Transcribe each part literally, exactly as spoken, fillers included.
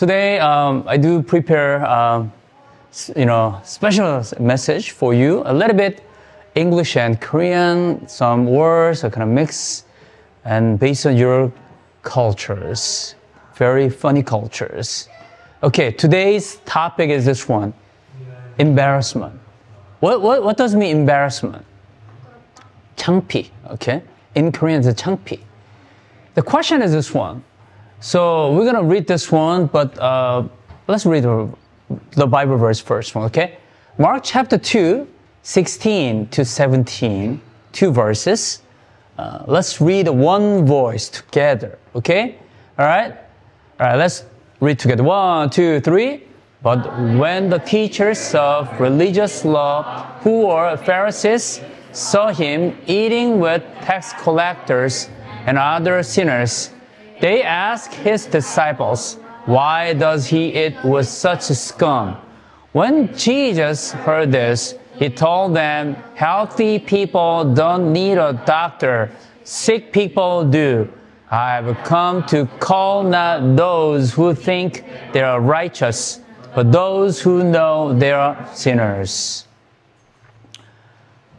Today, um, I do prepare, um, you know, special message for you. A little bit English and Korean, some words are kind of mix, and based on your cultures, very funny cultures. Okay, today's topic is this one, embarrassment. What what what does mean embarrassment? 창피. Okay, in Korean it's 창피. The question is this one. So we're gonna read this one, but uh, let's read the Bible verse first one. Okay, Mark chapter two, sixteen to seventeen, two verses. Uh, let's read one voice together. Okay, all right, all right. Let's read together. One, two, three. But when the teachers of religious law, who were Pharisees, saw him eating with tax collectors and other sinners, they asked his disciples, "Why does he eat with such scum?" When Jesus heard this, he told them, "Healthy people don't need a doctor, sick people do. I have come to call not those who think they are righteous, but those who know they are sinners."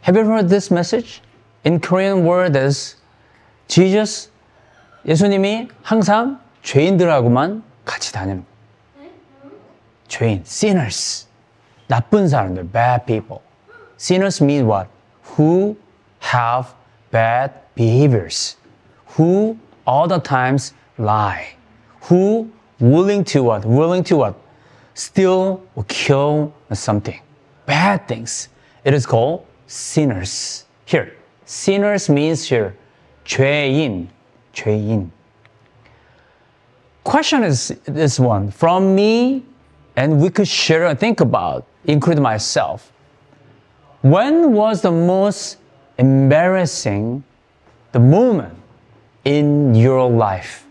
Have you heard this message? In Korean word is Jesus, 예수님이 항상 죄인들하고만 같이 다닙니다. 죄인, sinners, 나쁜 사람들, bad people. Sinners mean what? Who have bad behaviors, who all the times lie, who willing to what? Willing to what? Steal or kill or something. Bad things. It is called sinners. Here, sinners means here, 죄인, 죄인. Question is this one, from me, and we could share and think about, including myself. When was the most embarrassing the moment in your life?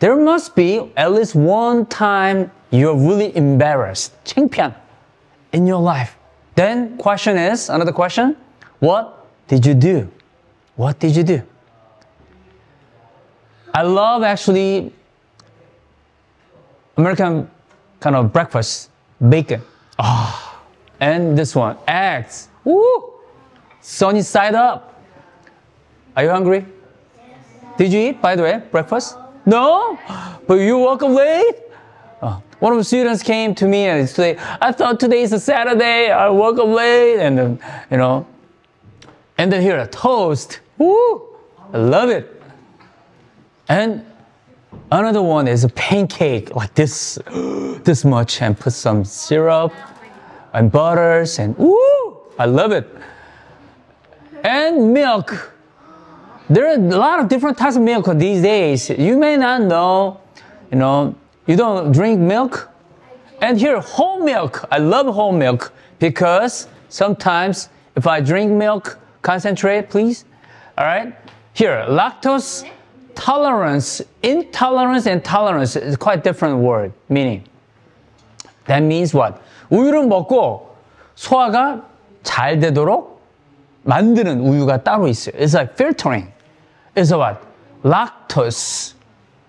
There must be at least one time you're really embarrassed, 창피한, in your life. Then question is, another question, what did you do? What did you do? I love actually American kind of breakfast, bacon. Oh, and this one, eggs. Woo! Sunny side up. Are you hungry? Did you eat, by the way, breakfast? No? But you woke up late? Oh. One of the students came to me and said, "I thought today is a Saturday, I woke up late," and then, you know. And then here, a toast. Woo! I love it. And another one is a pancake, like this, this much, and put some syrup and butters, and woo! I love it. And milk. There are a lot of different types of milk these days. You may not know, you know, you don't drink milk. And here, whole milk. I love whole milk because sometimes if I drink milk, concentrate, please. All right. Here, lactose tolerance, intolerance and tolerance is quite different word, meaning. That means what? 우유를 먹고 소화가 잘 되도록 만드는 우유가 따로 있어요. It's like filtering. It's what? Lactose.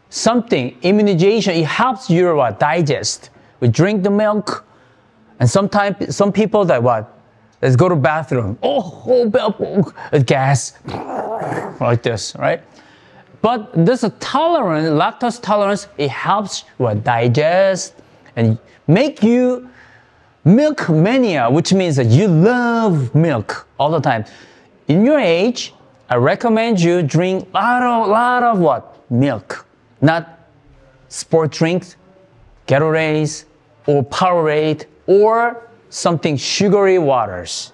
Something, immunization, it helps you what? Digest. We drink the milk, and sometimes some people that what? Let's go to bathroom. Oh, oh, oh, gas. Like this, right? But this tolerance, lactose tolerance, it helps what? Digest and make you milk mania, which means that you love milk all the time. In your age, I recommend you drink a lot of, lot of what? Milk. Not sport drinks, Gatorade or Powerade or something sugary waters.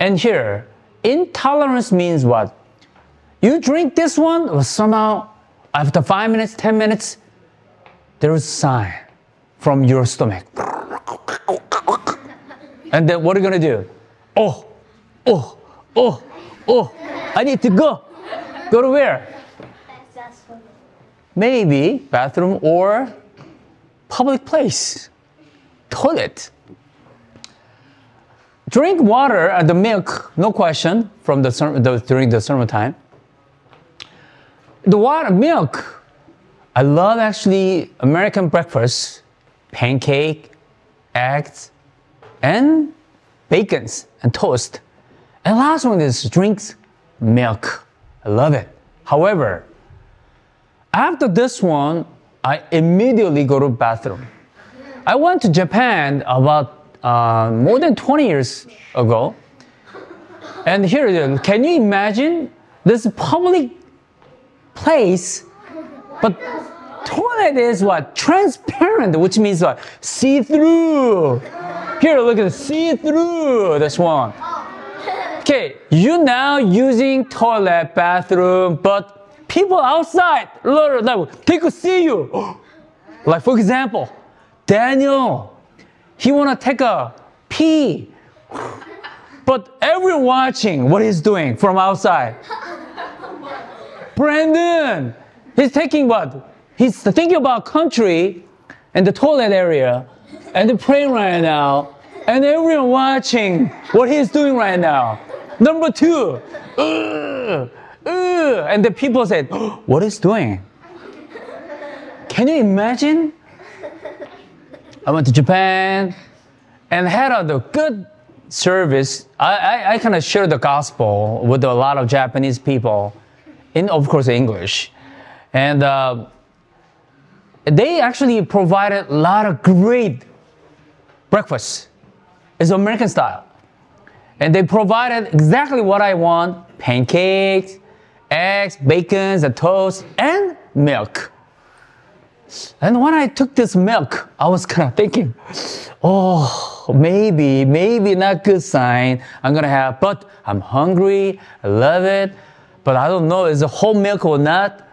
And here, intolerance means what? You drink this one, well, somehow after five minutes, ten minutes, there is a sign from your stomach. And then what are you gonna do? Oh, oh, oh, oh! I need to go. Go to where? Maybe bathroom or public place, toilet. Drink water and the milk, no question, from the, the during the sermon time. The water, milk, I love actually American breakfast, pancake, eggs, and bacons and toast. And last one is drinks, milk. I love it. However, after this one, I immediately go to the bathroom. I went to Japan about uh, more than twenty years ago. And here it is. Can you imagine this public place, but toilet is what? Transparent, which means what? See-through. Here, look at the see-through, this one. Okay, you now using toilet, bathroom, but people outside, they could see you. Like for example, Daniel, he wanna take a pee. But everyone watching what he's doing from outside. Brandon, he's taking what? He's thinking about country and the toilet area and the plane right now and everyone watching what he's doing right now. Number two, uh, uh, and the people said, oh, what is doing? Can you imagine? I went to Japan and had a good service. I, I, I kind of share the gospel with a lot of Japanese people, in of course English. And uh, they actually provided a lot of great breakfast. It's American style. And they provided exactly what I want, pancakes, eggs, bacon, the toast, and milk. And when I took this milk, I was kind of thinking, oh, maybe, maybe not good sign I'm going to have, but I'm hungry, I love it, but I don't know, is it whole milk or not,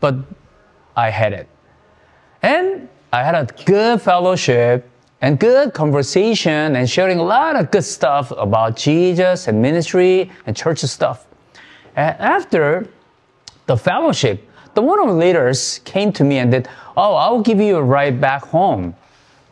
but I had it. And I had a good fellowship and good conversation and sharing a lot of good stuff about Jesus and ministry and church stuff. And after the fellowship, the one of the leaders came to me and said, oh, I'll give you a ride back home.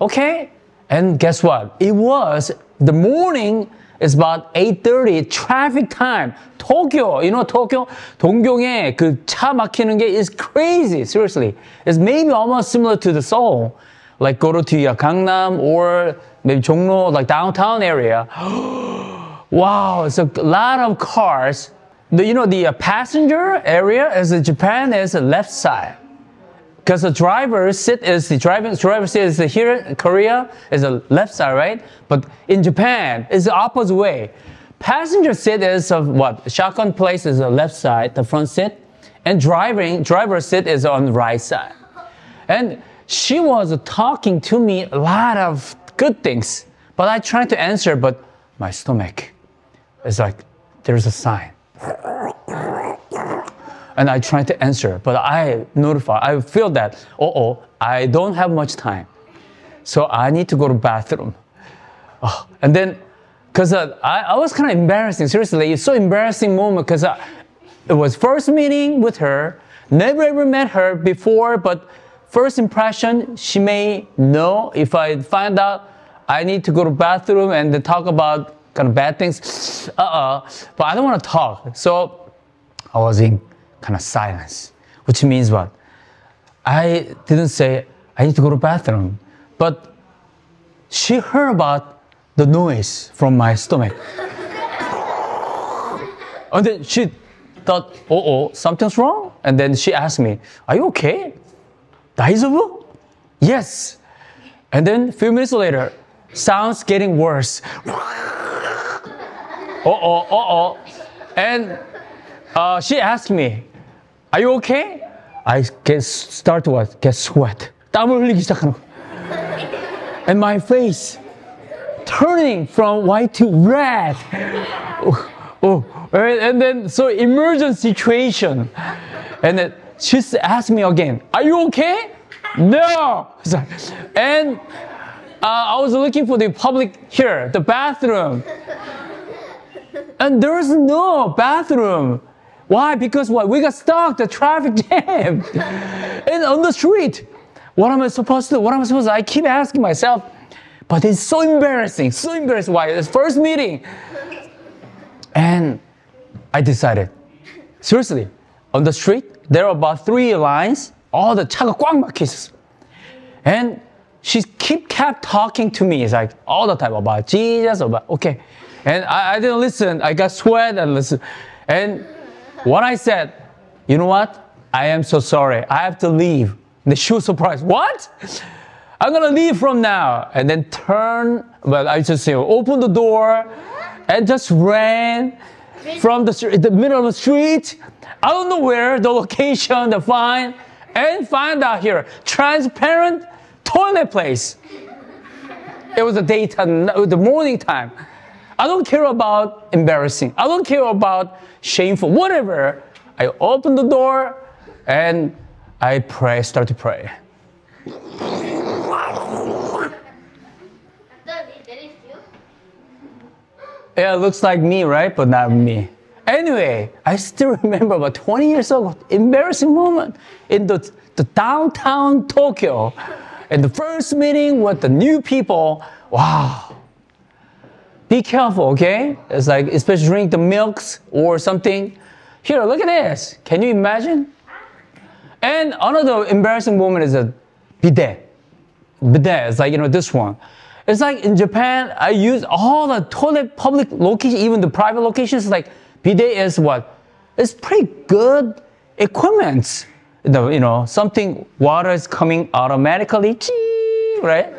Okay? And guess what? It was, the morning is about eight thirty, traffic time. Tokyo, you know Tokyo? 동경에 그 차 막히는 게 is crazy, seriously. It's maybe almost similar to the Seoul. Like go to your Gangnam or maybe Jongno, like downtown area. Wow, it's a lot of cars. The, you know, the uh, passenger area is in Japan is the left side. Because the driver seat is the driving, driver seat is the, here in Korea is the left side, right? But in Japan, it's the opposite way. Passenger seat is of what? Shotgun place is the left side, the front seat. And driving, driver seat is on the right side. And she was talking to me a lot of good things. But I tried to answer, but my stomach is like, there's a sign. And I tried to answer, but I notify, I feel that, uh-oh, I don't have much time. So I need to go to the bathroom. Oh, and then, because uh, I, I was kind of embarrassing, seriously, it's so embarrassing moment, because uh, it was first meeting with her, never ever met her before, but first impression, she may know if I find out I need to go to the bathroom and then talk about kind of bad things, uh-uh, but I don't want to talk. So I was in kind of silence, which means what? I didn't say, I need to go to the bathroom, but she heard about the noise from my stomach. And then she thought, uh-oh, something's wrong? And then she asked me, are you okay? Daizobu? Yes. And then a few minutes later, sounds getting worse. Uh-oh, uh-oh. And uh, she asked me, are you okay? I get, start to what? Get sweat. And my face turning from white to red. Oh, oh. And then, so emergency situation. And then she asked me again, are you okay? No. And uh, I was looking for the public here, the bathroom. And there is no bathroom. Why? Because what? We got stuck, the traffic jam. And on the street, what am I supposed to do? What am I supposed to do? I keep asking myself, but it's so embarrassing, so embarrassing. Why? It's first meeting. And I decided, seriously, on the street, there are about three lines all the 차가 꽉 막혀 있었어. And she keep kept talking to me. It's like all the time about Jesus, about okay. And I, I didn't listen. I got sweat and listen. And what I said, you know what? I am so sorry. I have to leave. And she was surprised. What? I'm gonna leave from now. And then turn. Well, I just say you know, open the door, and just ran from the street, the middle of the street. I don't know where the location, the find, and find out here transparent toilet place. It was the daytime, the morning time. I don't care about embarrassing. I don't care about shameful, whatever. I opened the door. And I pray, start to pray. Yeah, it looks like me, right? But not me. Anyway, I still remember about twenty years ago, embarrassing moment in the, the downtown Tokyo. And the first meeting with the new people, wow. Be careful, okay? It's like, especially drink the milks or something. Here, look at this. Can you imagine? And another embarrassing moment is a bidet. Bidet, it's like, you know, this one. It's like in Japan, I use all the toilet public locations, even the private locations, like bidet is what? It's pretty good equipment. The, you know, something, water is coming automatically, right?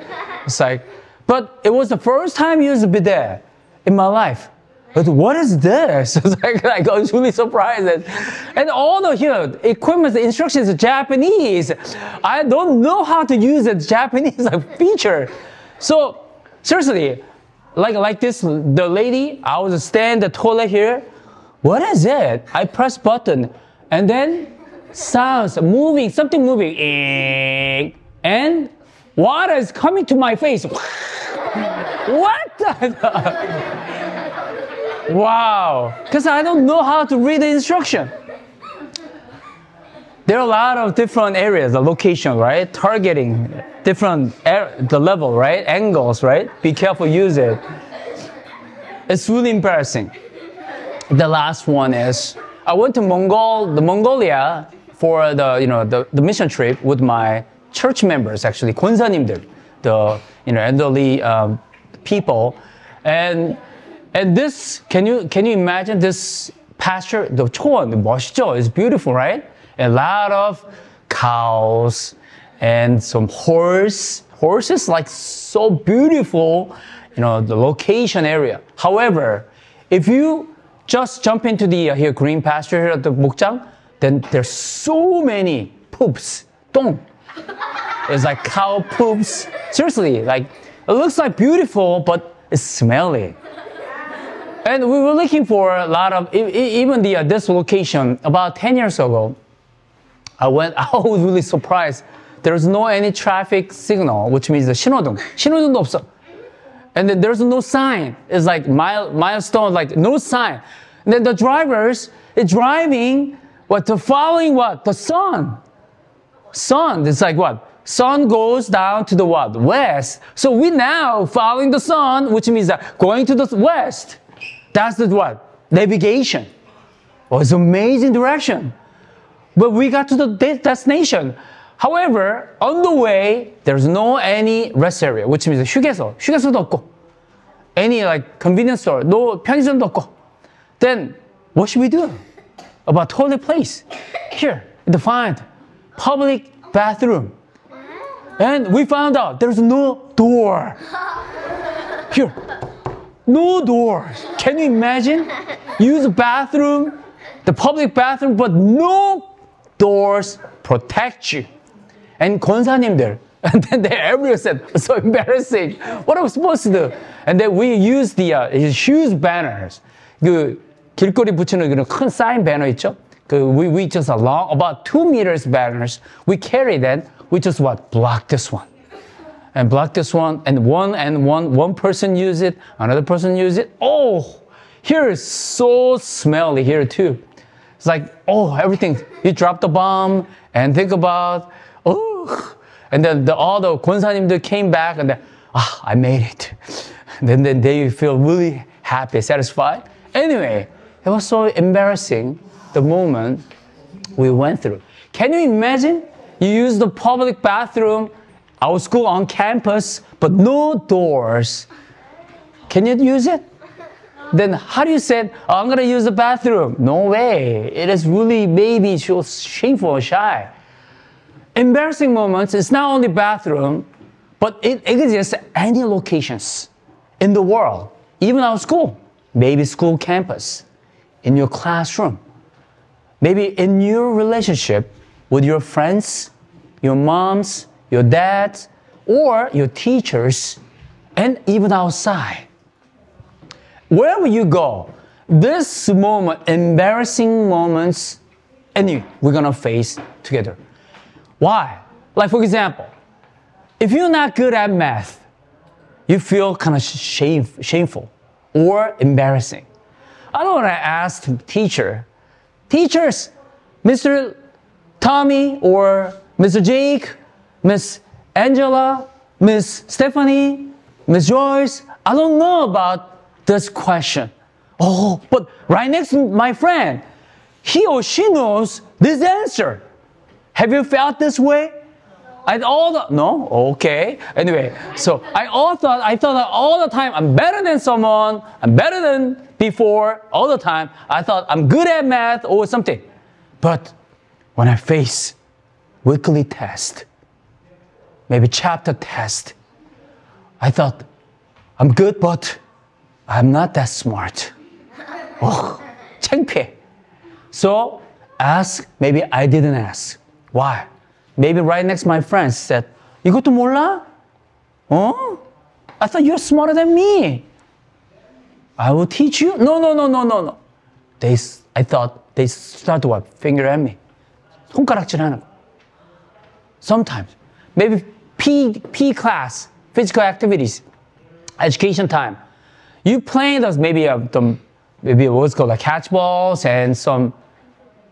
It's like, but it was the first time I used a bidet in my life. But what is this? like, like, I was really surprised. And all the you know, equipment, the instructions are Japanese. I don't know how to use the Japanese like, feature. So seriously, like, like this, the lady, I was standing in the toilet here. What is it? I press button and then sounds moving, something moving. And water is coming to my face. What the? Wow, because I don't know how to read the instruction. There are a lot of different areas, the location, right? Targeting, different, er the level, right? Angles, right? Be careful, use it. It's really embarrassing. The last one is, I went to Mongol, the Mongolia for the, you know, the, the mission trip with my church members, actually, 권사님들, the you know, elderly um, people. And And this, can you, can you imagine this pasture, the 초원, the 멋있죠? It's beautiful, right? A lot of cows and some horse, horses, like so beautiful, you know, the location area. However, if you just jump into the uh, here green pasture here at the 목장, then there's so many poops. Dong. It's like cow poops. Seriously, like, it looks like beautiful, but it's smelly. And we were looking for a lot of, even the, uh, this location, about ten years ago, I went, I was really surprised. There's no any traffic signal, which means the 신호등. 신호등도 없어. And then there's no sign. It's like mile, milestone, like no sign. And then the drivers are driving, what, the following what? The sun. Sun, it's like what? Sun goes down to the what? West. So we now following the sun, which means that going to the west. That's the what? Navigation. Well, it's amazing direction. But we got to the de destination. However, on the way, there's no any rest area, which means 휴게소, 휴게소도 없고, any like convenience store, no 편의점도 없고. Then, what should we do about toilet place? Here, the find public bathroom. And we found out there's no door. Here. No doors. Can you imagine? Use the bathroom, the public bathroom, but no doors protect you. And 권사님들, and then they everyone said, so embarrassing. What am I supposed to do? And then we use the uh, huge banners. 그 길거리 붙이는 그런 큰 sign banner 있죠? 그 we we just along about two meters banners. We carry that. We just what block this one. And block this one, and one and one, one person use it, another person use it. Oh, here is so smelly here too. It's like, oh, everything, you drop the bomb and think about, oh. And then the, all the 권사님들 came back and then, ah, I made it. And then, then they feel really happy, satisfied. Anyway, it was so embarrassing, the moment we went through. Can you imagine? You use the public bathroom, our school on campus, but no doors. Can you use it? Then how do you say, oh, I'm going to use the bathroom? No way. It is really maybe she was shameful or shy. Embarrassing moments, it's not only bathroom, but it exists at any locations in the world, even our school, maybe school campus, in your classroom, maybe in your relationship with your friends, your moms, your dads, or your teachers, and even outside. Wherever you go, this moment, embarrassing moments, and you, we're gonna face together. Why? Like for example, if you're not good at math, you feel kind of shame, shameful or embarrassing. I don't wanna ask the teacher, teachers, Mister Tommy or Mister Jake, Miss Angela, Miss Stephanie, Miss Joyce, I don't know about this question. Oh, but right next to my friend, he or she knows this answer. Have you felt this way? I all the, no? Okay. Anyway, so I all thought, I thought that all the time, I'm better than someone, I'm better than before, all the time. I thought I'm good at math or something. But when I face weekly test, maybe chapter test, I thought I'm good, but I'm not that smart. Oh, 창피해. So ask, maybe I didn't ask. Why? Maybe right next to my friend said, 이것도 몰라? Oh, I thought you're smarter than me. I will teach you. No, no, no, no, no, no. They, I thought they start to what? Finger at me. 손가락질하는 거. Sometimes. Maybe P, P class, physical activities, education time. You playing those maybe uh, the, maybe what's called like catch balls and some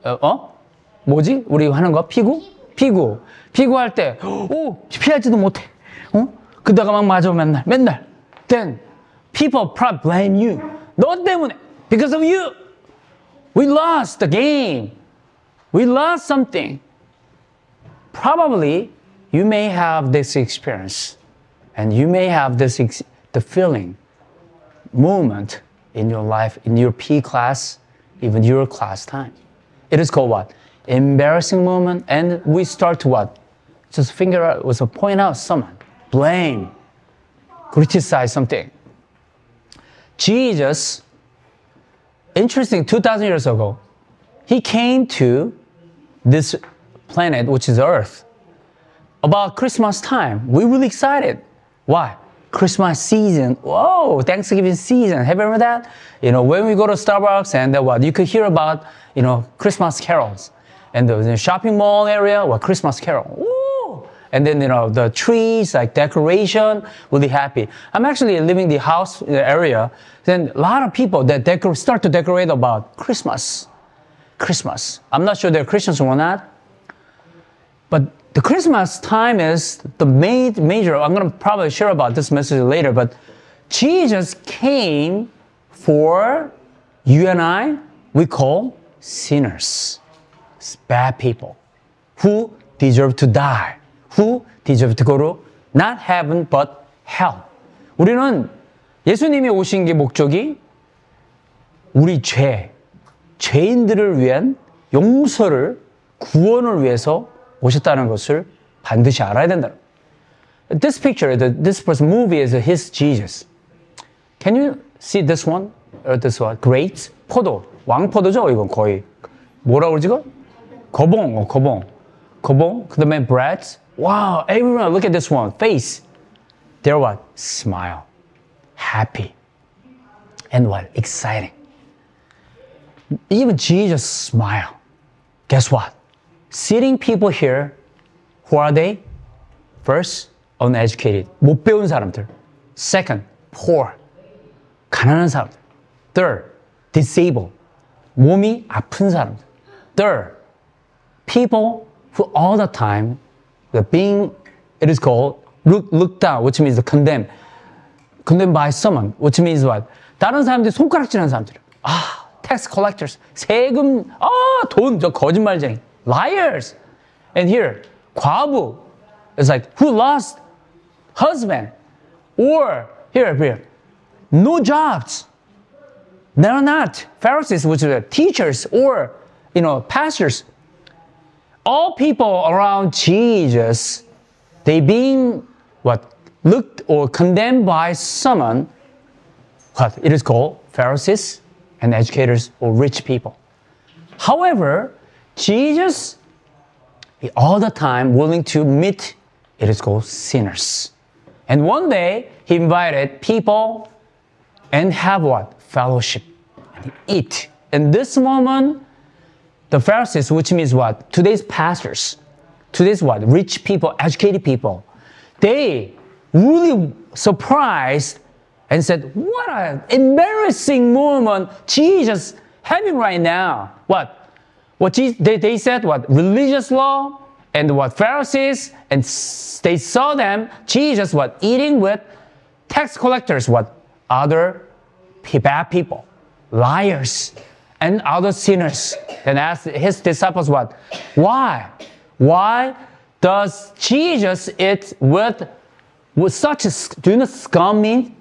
uh, 어 뭐지 우리 하는 거 피구 피구 피구 할 때 오 피하지도 못해 어 그다가 막 맞아 맨날 맨날 then people probably blame you 너 때문에 because of you we lost the game we lost something probably you may have this experience and you may have this ex the feeling. Moment in your life, in your P class, even your class time. It is called what? Embarrassing moment, and we start to what? Just finger out, was a point out someone, blame, criticize something. Jesus, interesting, two thousand years ago, he came to this planet, which is Earth, about Christmas time. We're really excited. Why? Christmas season, whoa, Thanksgiving season. Have you remember that? You know, when we go to Starbucks and uh, what, you could hear about, you know, Christmas carols. And the, the shopping mall area, well, Christmas carol. Ooh! And then, you know, the trees, like decoration, really happy. I'm actually living the house area. Then a lot of people that decor start to decorate about Christmas. Christmas. I'm not sure they're Christians or not. But the Christmas time is the main major, I'm going to probably share about this message later, but Jesus came for you and I, we call sinners, bad people, who deserve to die, who deserve to go to not heaven but hell. 우리는 예수님이 오신 게 목적이 우리 죄, 죄인들을 위한 용서를, 구원을 위해서 오셨다는 것을 반드시 알아야 된다. This picture, the, this person movie is his Jesus. Can you see this one? Or this one? Great 포도. 왕포도죠? 이건 거의. 뭐라고 그러지? 거봉. 어, 거봉. 거봉. 그 다음에 bread. Wow, everyone look at this one. Face. They're what? Smile. Happy. And what? Exciting. Even Jesus smile. Guess what? Sitting people here, who are they? First, uneducated. 못 배운 사람들. Second, poor. 가난한 사람들. Third, disabled. 몸이 아픈 사람들. Third, people who all the time, the being, it is called, look, look down, which means condemned. Condemned by someone, which means what? 다른 사람들이 손가락질하는 사람들. 아, tax collectors. 세금, 아, 돈, 저 거짓말쟁이. Liars! And here, 과부. It's like, who lost husband? Or, here, here, no jobs. They are not Pharisees, which are teachers or, you know, pastors. All people around Jesus, they being, what, looked or condemned by someone, what, it is called Pharisees and educators or rich people. However, Jesus, he all the time willing to meet, it is called sinners. And one day, he invited people and have what? Fellowship and eat. In this moment, the Pharisees, which means what? Today's pastors, today's what? Rich people, educated people. They really surprised and said, what an embarrassing moment Jesus having right now. What? What Jesus, they, they said what? Religious law and what? Pharisees, and they saw them, Jesus what? Eating with tax collectors, what? Other bad people, liars, and other sinners. Then asked his disciples what? Why? Why does Jesus eat with, with such a, do you know scum mean?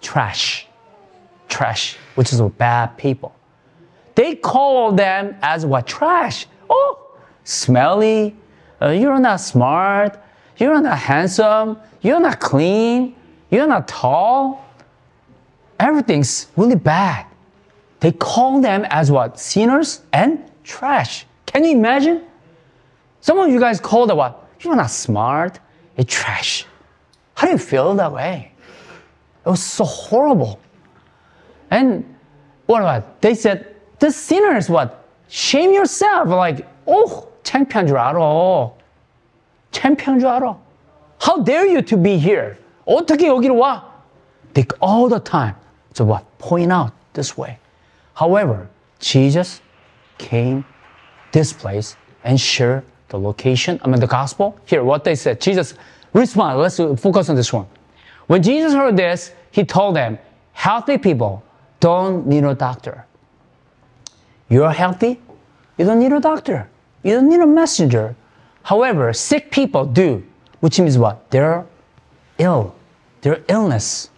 Trash. Trash, which is what bad people. They call them as what? Trash. Oh, smelly. Uh, you're not smart. You're not handsome. You're not clean. You're not tall. Everything's really bad. They call them as what? Sinners and trash. Can you imagine? Some of you guys call them what? You're not smart. You're trash. How do you feel that way? It was so horrible. And what about? They said, the sinners what? Shame yourself. Like, oh, 창피한 줄 알아. 창피한 줄 알아. How dare you to be here? 어떻게 여기로 와? They all the time. So what? Point out this way. However, Jesus came this place and shared the location, I mean the gospel. Here, what they said. Jesus responded. Let's focus on this one. When Jesus heard this, he told them, healthy people don't need a doctor. You're healthy, you don't need a doctor. You don't need a messenger. However, sick people do, which means what? They're ill. Their illness.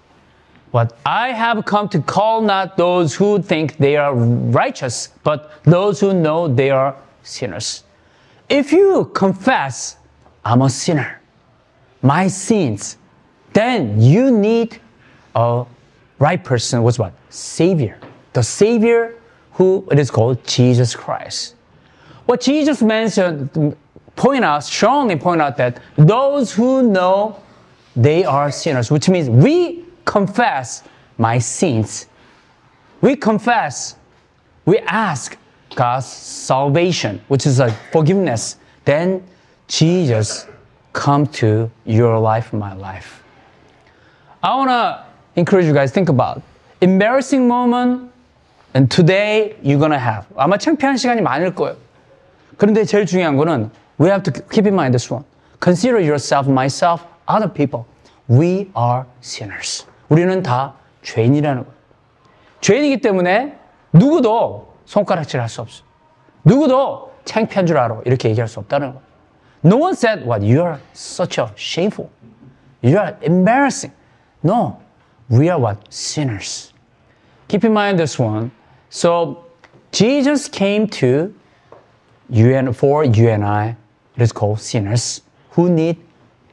But I have come to call not those who think they are righteous, but those who know they are sinners. If you confess, I'm a sinner, my sins, then you need a right person, what's what? Savior. The Savior who it is called Jesus Christ. What Jesus mentioned, point out, strongly point out that those who know they are sinners, which means we confess my sins. We confess, we ask God's salvation, which is a forgiveness. Then Jesus come to your life, my life. I want to encourage you guys, think about embarrassing moment, and today you're going to have. 아마 창피한 시간이 많을 거예요. 그런데 제일 중요한 거는, we have to keep in mind this one. Consider yourself, myself, other people. We are sinners. 우리는 다 죄인이라는 거예요. 죄인이기 때문에 누구도 손가락질 할 수 없어. 누구도 창피한 줄 알아. 이렇게 얘기할 수 없다는 거예요. No one said, what, you are such a shameful. You are embarrassing. No, we are what? Sinners. Keep in mind this one. So, Jesus came to you and for you and I. It is called sinners who need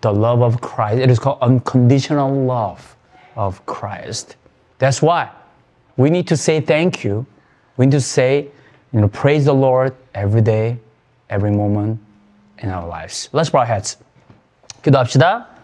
the love of Christ. It is called unconditional love of Christ. That's why we need to say thank you. We need to say, you know, praise the Lord every day, every moment in our lives. Let's bow our heads. 기도합시다.